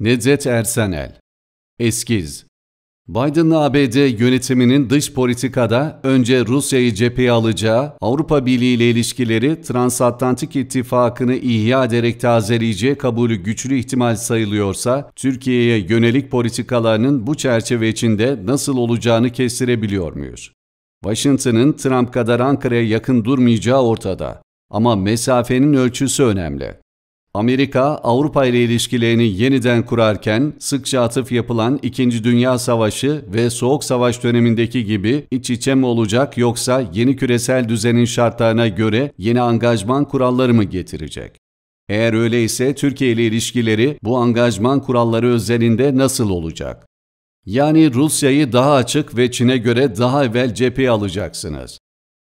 Nedret Ersanel Eskiz Biden'ın ABD yönetiminin dış politikada önce Rusya'yı cepheye alacağı, Avrupa Birliği ile ilişkileri Transatlantik ittifakını ihya ederek tazeleyeceği kabulü güçlü ihtimal sayılıyorsa, Türkiye'ye yönelik politikalarının bu çerçeve içinde nasıl olacağını kestirebiliyor muyuz? Washington'ın Trump kadar Ankara'ya yakın durmayacağı ortada. Ama mesafenin ölçüsü önemli. Amerika, Avrupa ile ilişkilerini yeniden kurarken sıkça atıf yapılan 2. Dünya Savaşı ve Soğuk Savaş dönemindeki gibi iç içe mi olacak yoksa yeni küresel düzenin şartlarına göre yeni angajman kuralları mı getirecek? Eğer öyleyse Türkiye ile ilişkileri bu angajman kuralları özelinde nasıl olacak? Yani Rusya'yı daha açık ve Çin'e göre daha evvel cepheye alacaksınız.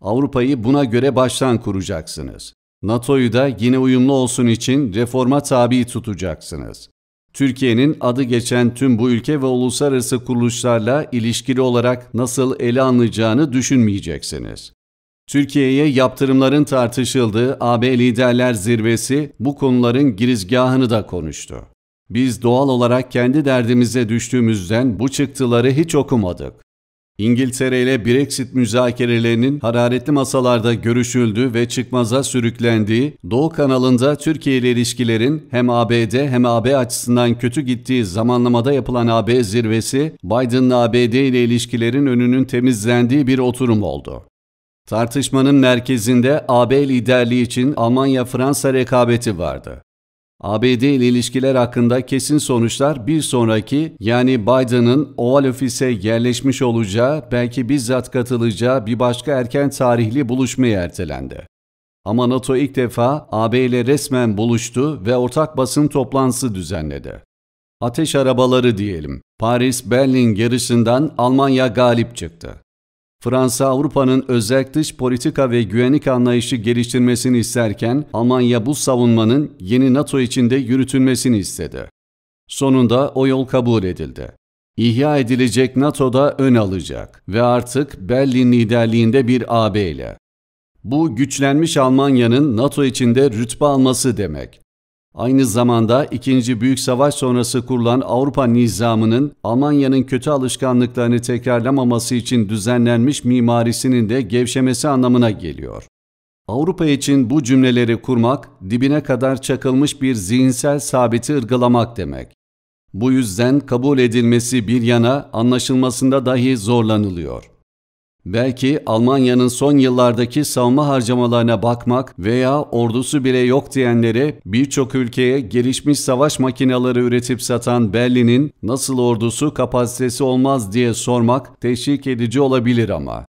Avrupa'yı buna göre baştan kuracaksınız. NATO'yu da yine uyumlu olsun için reforma tabi tutacaksınız. Türkiye'nin adı geçen tüm bu ülke ve uluslararası kuruluşlarla ilişkili olarak nasıl ele alınacağını düşünmeyeceksiniz. Türkiye'ye yaptırımların tartışıldığı AB Liderler Zirvesi bu konuların girizgahını da konuştu. Biz doğal olarak kendi derdimize düştüğümüzden bu çıktıları hiç okumadık. İngiltere ile Brexit müzakerelerinin hararetli masalarda görüşüldüğü ve çıkmaza sürüklendiği, Doğu kanalında Türkiye ile ilişkilerin hem ABD hem AB açısından kötü gittiği zamanlamada yapılan AB zirvesi, Biden'ın ABD ile ilişkilerin önünün temizlendiği bir oturum oldu. Tartışmanın merkezinde AB liderliği için Almanya-Fransa rekabeti vardı. ABD ile ilişkiler hakkında kesin sonuçlar bir sonraki, yani Biden'ın Oval Ofis'e yerleşmiş olacağı, belki bizzat katılacağı bir başka erken tarihli buluşmaya ertelendi. Ama NATO ilk defa AB ile resmen buluştu ve ortak basın toplantısı düzenledi. Ateş arabaları diyelim, Paris-Berlin yarışından Almanya galip çıktı. Fransa, Avrupa'nın özerk dış politika ve güvenlik anlayışı geliştirmesini isterken Almanya bu savunmanın yeni NATO içinde yürütülmesini istedi. Sonunda o yol kabul edildi. İhya edilecek NATO'da ön alacak ve artık Berlin liderliğinde bir AB ile. Bu güçlenmiş Almanya'nın NATO içinde rütbe alması demek. Aynı zamanda 2. Büyük Savaş sonrası kurulan Avrupa nizamının Almanya'nın kötü alışkanlıklarını tekrarlamaması için düzenlenmiş mimarisinin de gevşemesi anlamına geliyor. Avrupa için bu cümleleri kurmak, dibine kadar çakılmış bir zihinsel sabiti ırgılamak demek. Bu yüzden kabul edilmesi bir yana anlaşılmasında dahi zorlanılıyor. Belki Almanya'nın son yıllardaki savunma harcamalarına bakmak veya ordusu bile yok diyenlere birçok ülkeye gelişmiş savaş makineleri üretip satan Berlin'in nasıl ordusu kapasitesi olmaz diye sormak teşvik edici olabilir ama.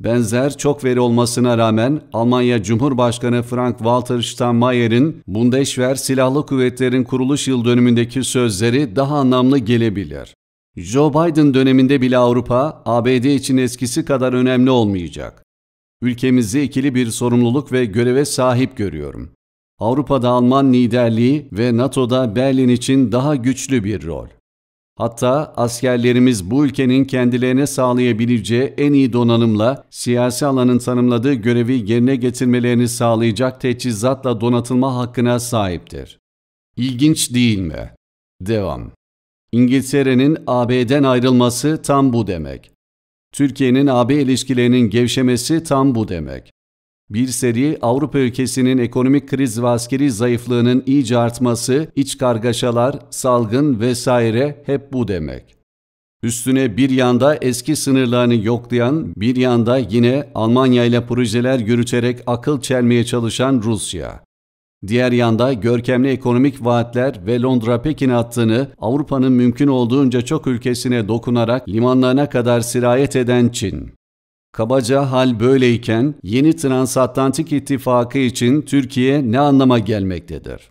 Benzer çok veri olmasına rağmen Almanya Cumhurbaşkanı Frank-Walter Steinmeier'in Bundeswehr Silahlı Kuvvetlerin kuruluş yıl dönümündeki sözleri daha anlamlı gelebilir. Joe Biden döneminde bile Avrupa, ABD için eskisi kadar önemli olmayacak. Ülkemizi ikili bir sorumluluk ve göreve sahip görüyorum. Avrupa'da Alman liderliği ve NATO'da Berlin için daha güçlü bir rol. Hatta askerlerimiz bu ülkenin kendilerine sağlayabileceği en iyi donanımla siyasi alanın tanımladığı görevi yerine getirmelerini sağlayacak teçhizatla donatılma hakkına sahiptir. İlginç değil mi? Devam. İngiltere'nin AB'den ayrılması tam bu demek. Türkiye'nin AB ilişkilerinin gevşemesi tam bu demek. Bir seri Avrupa ülkesinin ekonomik kriz ve askeri zayıflığının iyice artması, iç kargaşalar, salgın vesaire hep bu demek. Üstüne bir yanda eski sınırlarını yoklayan, bir yanda yine Almanya ile projeler yürüterek akıl çelmeye çalışan Rusya. Diğer yanda görkemli ekonomik vaatler ve Londra-Pekin hattını Avrupa'nın mümkün olduğunca çok ülkesine dokunarak limanlarına kadar sirayet eden Çin. Kabaca hal böyleyken yeni Transatlantik ittifakı için Türkiye ne anlama gelmektedir?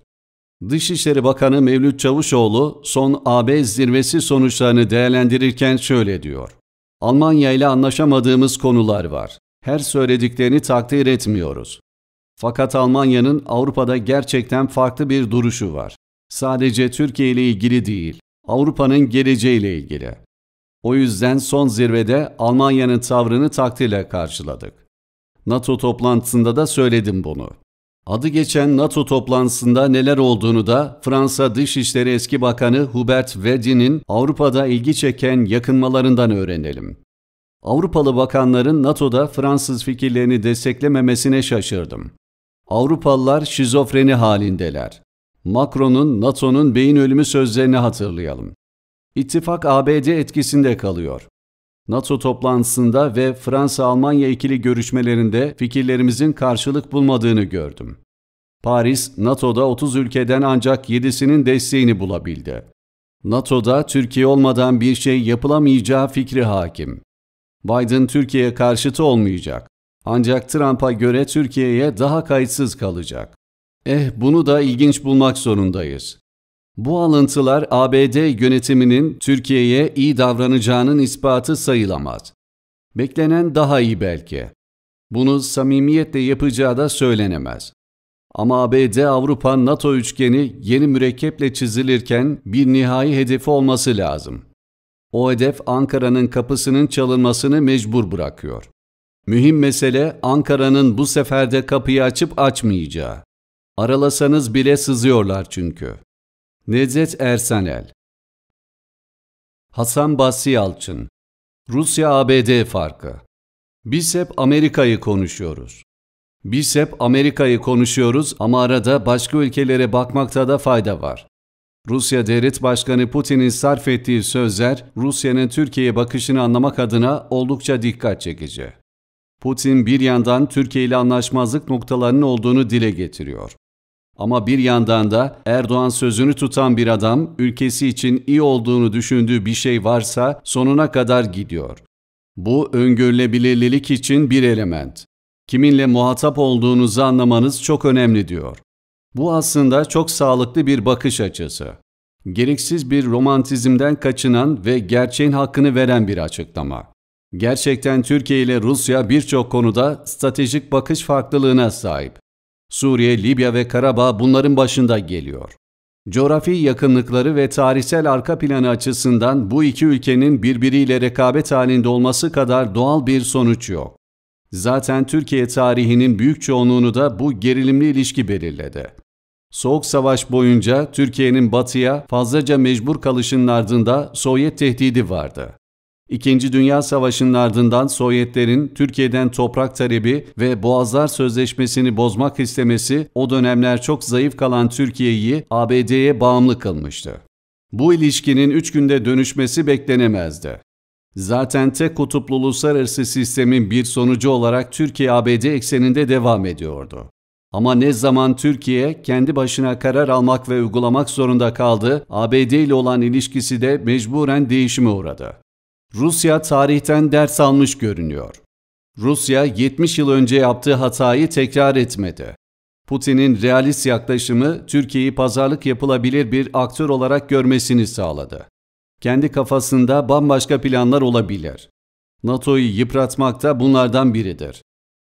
Dışişleri Bakanı Mevlüt Çavuşoğlu son AB zirvesi sonuçlarını değerlendirirken şöyle diyor. Almanya ile anlaşamadığımız konular var. Her söylediklerini takdir etmiyoruz. Fakat Almanya'nın Avrupa'da gerçekten farklı bir duruşu var. Sadece Türkiye ile ilgili değil, Avrupa'nın geleceğiyle ilgili. O yüzden son zirvede Almanya'nın tavrını takdirle karşıladık. NATO toplantısında da söyledim bunu. Adı geçen NATO toplantısında neler olduğunu da Fransa Dışişleri Eski Bakanı Hubert Védrine'in Avrupa'da ilgi çeken yakınmalarından öğrenelim. Avrupalı bakanların NATO'da Fransız fikirlerini desteklememesine şaşırdım. Avrupalılar şizofreni halindeler. Macron'un NATO'nun beyin ölümü sözlerini hatırlayalım. İttifak ABD etkisinde kalıyor. NATO toplantısında ve Fransa-Almanya ikili görüşmelerinde fikirlerimizin karşılık bulmadığını gördüm. Paris, NATO'da 30 ülkeden ancak 7'sinin desteğini bulabildi. NATO'da Türkiye olmadan bir şey yapılamayacağı fikri hakim. Biden Türkiye karşıtı olmayacak. Ancak Trump'a göre Türkiye'ye daha kayıtsız kalacak. Bunu da ilginç bulmak zorundayız. Bu alıntılar ABD yönetiminin Türkiye'ye iyi davranacağının ispatı sayılamaz. Beklenen daha iyi belki. Bunu samimiyetle yapacağı da söylenemez. Ama ABD-Avrupa-NATO üçgeni yeni mürekkeple çizilirken bir nihai hedefi olması lazım. O hedef Ankara'nın kapısının çalınmasını mecbur bırakıyor. Mühim mesele Ankara'nın bu sefer de kapıyı açıp açmayacağı. Aralasanız bile sızıyorlar çünkü. Nedret Ersanel Hasan Basri Yalçın Rusya-ABD farkı. Biz hep Amerika'yı konuşuyoruz. Ama arada başka ülkelere bakmakta da fayda var. Rusya Devlet Başkanı Putin'in sarf ettiği sözler Rusya'nın Türkiye'ye bakışını anlamak adına oldukça dikkat çekici. Putin bir yandan Türkiye ile anlaşmazlık noktalarının olduğunu dile getiriyor. Ama bir yandan da Erdoğan sözünü tutan bir adam, ülkesi için iyi olduğunu düşündüğü bir şey varsa sonuna kadar gidiyor. Bu öngörülebilirlik için bir element. Kiminle muhatap olduğunuzu anlamanız çok önemli diyor. Bu aslında çok sağlıklı bir bakış açısı. Gereksiz bir romantizmden kaçınan ve gerçeğin hakkını veren bir açıklama. Gerçekten Türkiye ile Rusya birçok konuda stratejik bakış farklılığına sahip. Suriye, Libya ve Karabağ bunların başında geliyor. Coğrafi yakınlıkları ve tarihsel arka planı açısından bu iki ülkenin birbiriyle rekabet halinde olması kadar doğal bir sonuç yok. Zaten Türkiye tarihinin büyük çoğunluğunu da bu gerilimli ilişki belirledi. Soğuk Savaş boyunca Türkiye'nin batıya fazlaca mecbur kalışının ardında Sovyet tehdidi vardı. İkinci Dünya Savaşı'nın ardından Sovyetlerin Türkiye'den toprak talebi ve Boğazlar Sözleşmesi'ni bozmak istemesi o dönemler çok zayıf kalan Türkiye'yi ABD'ye bağımlı kılmıştı. Bu ilişkinin 3 günde dönüşmesi beklenemezdi. Zaten tek kutuplu uluslararası sistemin bir sonucu olarak Türkiye-ABD ekseninde devam ediyordu. Ama ne zaman Türkiye kendi başına karar almak ve uygulamak zorunda kaldı, ABD ile olan ilişkisi de mecburen değişime uğradı. Rusya tarihten ders almış görünüyor. Rusya 70 yıl önce yaptığı hatayı tekrar etmedi. Putin'in realist yaklaşımı Türkiye'yi pazarlık yapılabilir bir aktör olarak görmesini sağladı. Kendi kafasında bambaşka planlar olabilir. NATO'yu yıpratmak da bunlardan biridir.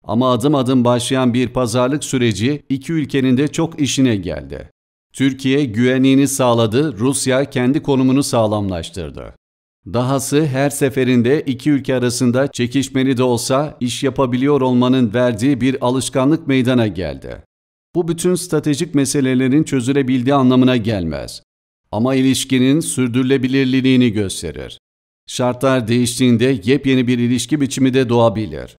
Ama adım adım başlayan bir pazarlık süreci iki ülkenin de çok işine geldi. Türkiye güvenliğini sağladı, Rusya kendi konumunu sağlamlaştırdı. Dahası her seferinde iki ülke arasında çekişmeli de olsa iş yapabiliyor olmanın verdiği bir alışkanlık meydana geldi. Bu bütün stratejik meselelerin çözülebildiği anlamına gelmez. Ama ilişkinin sürdürülebilirliğini gösterir. Şartlar değiştiğinde yepyeni bir ilişki biçimi de doğabilir.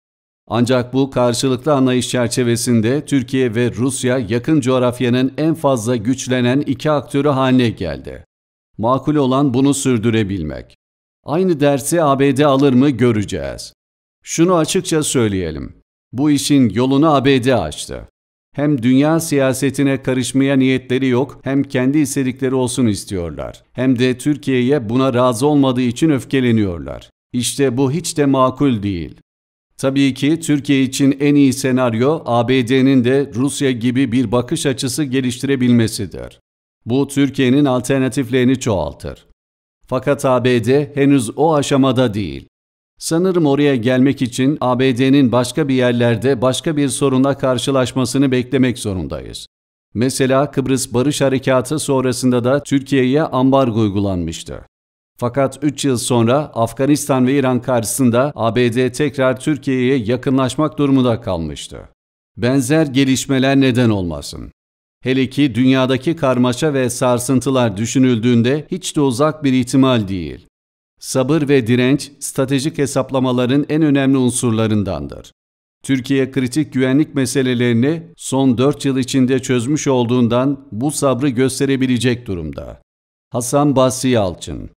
Ancak bu karşılıklı anlayış çerçevesinde Türkiye ve Rusya yakın coğrafyanın en fazla güçlenen iki aktörü haline geldi. Makul olan bunu sürdürebilmek. Aynı dersi ABD alır mı göreceğiz. Şunu açıkça söyleyelim. Bu işin yolunu ABD açtı. Hem dünya siyasetine karışmaya niyetleri yok, hem kendi istedikleri olsun istiyorlar. Hem de Türkiye'ye buna razı olmadığı için öfkeleniyorlar. İşte bu hiç de makul değil. Tabii ki Türkiye için en iyi senaryo ABD'nin de Rusya gibi bir bakış açısı geliştirebilmesidir. Bu Türkiye'nin alternatiflerini çoğaltır. Fakat ABD henüz o aşamada değil. Sanırım oraya gelmek için ABD'nin başka bir yerlerde başka bir sorunla karşılaşmasını beklemek zorundayız. Mesela Kıbrıs Barış Harekatı sonrasında da Türkiye'ye ambargo uygulanmıştı. Fakat 3 yıl sonra Afganistan ve İran karşısında ABD tekrar Türkiye'ye yakınlaşmak durumunda kalmıştı. benzer gelişmeler neden olmasın. Hele ki dünyadaki karmaşa ve sarsıntılar düşünüldüğünde hiç de uzak bir ihtimal değil. Sabır ve direnç, stratejik hesaplamaların en önemli unsurlarındandır. Türkiye kritik güvenlik meselelerini son 4 yıl içinde çözmüş olduğundan bu sabrı gösterebilecek durumda. Hasan Basri Yalçın